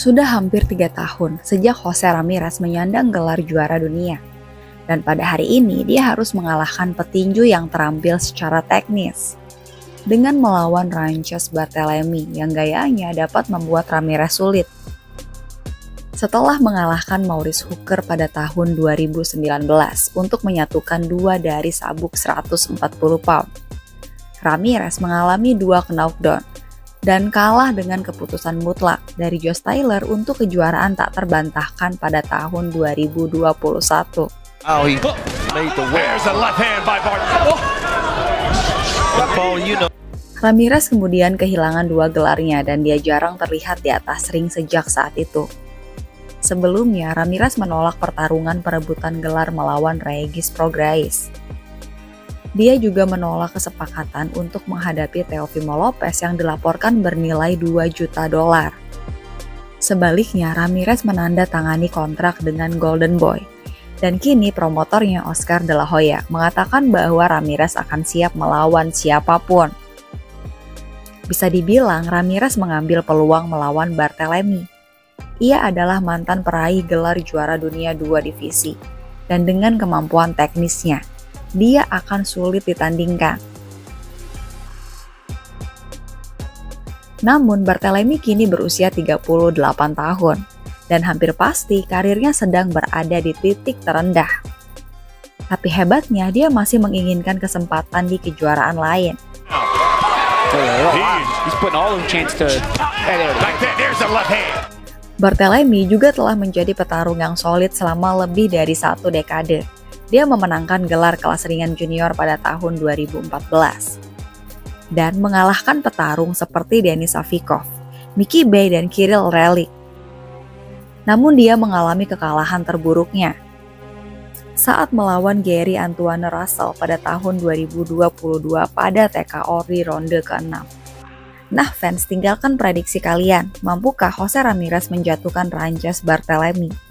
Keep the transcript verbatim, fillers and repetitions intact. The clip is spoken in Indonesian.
Sudah hampir tiga tahun sejak Jose Ramirez menyandang gelar juara dunia. Dan pada hari ini dia harus mengalahkan petinju yang terampil secara teknis. Dengan melawan Rances Barthelemy yang gayanya dapat membuat Ramirez sulit. Setelah mengalahkan Maurice Hooker pada tahun dua ribu sembilan belas untuk menyatukan dua dari sabuk seratus empat puluh pound. Ramirez mengalami dua knockdown dan kalah dengan keputusan mutlak dari Josh Taylor untuk kejuaraan tak terbantahkan pada tahun dua ribu dua puluh satu. Oh, he made the wears the left hand by Bart. Oh. The ball, you know. Ramirez kemudian kehilangan dua gelarnya dan dia jarang terlihat di atas ring sejak saat itu. Sebelumnya, Ramirez menolak pertarungan perebutan gelar melawan Regis Prograis. Dia juga menolak kesepakatan untuk menghadapi Teofimo Lopez yang dilaporkan bernilai dua juta dolar. Sebaliknya, Ramirez menandatangani kontrak dengan Golden Boy. Dan kini promotornya Oscar De La Hoya mengatakan bahwa Ramirez akan siap melawan siapapun. Bisa dibilang Ramirez mengambil peluang melawan Barthelemy. Ia adalah mantan peraih gelar juara dunia dua divisi. Dan dengan kemampuan teknisnya, dia akan sulit ditandingkan. Namun Barthelemy kini berusia tiga puluh delapan tahun. Dan hampir pasti karirnya sedang berada di titik terendah. Tapi hebatnya dia masih menginginkan kesempatan di kejuaraan lain. Barthelemy juga telah menjadi petarung yang solid selama lebih dari satu dekade. Dia memenangkan gelar kelas ringan junior pada tahun dua ribu empat belas. Dan mengalahkan petarung seperti Denis Savikov, Mickey Bay, dan Kirill Relik. Namun dia mengalami kekalahan terburuknya saat melawan Gary Antoine Russell pada tahun dua ribu dua puluh dua pada T K O di ronde keenam. Nah fans, tinggalkan prediksi kalian. Mampukah Jose Ramirez menjatuhkan Rances Barthelemy?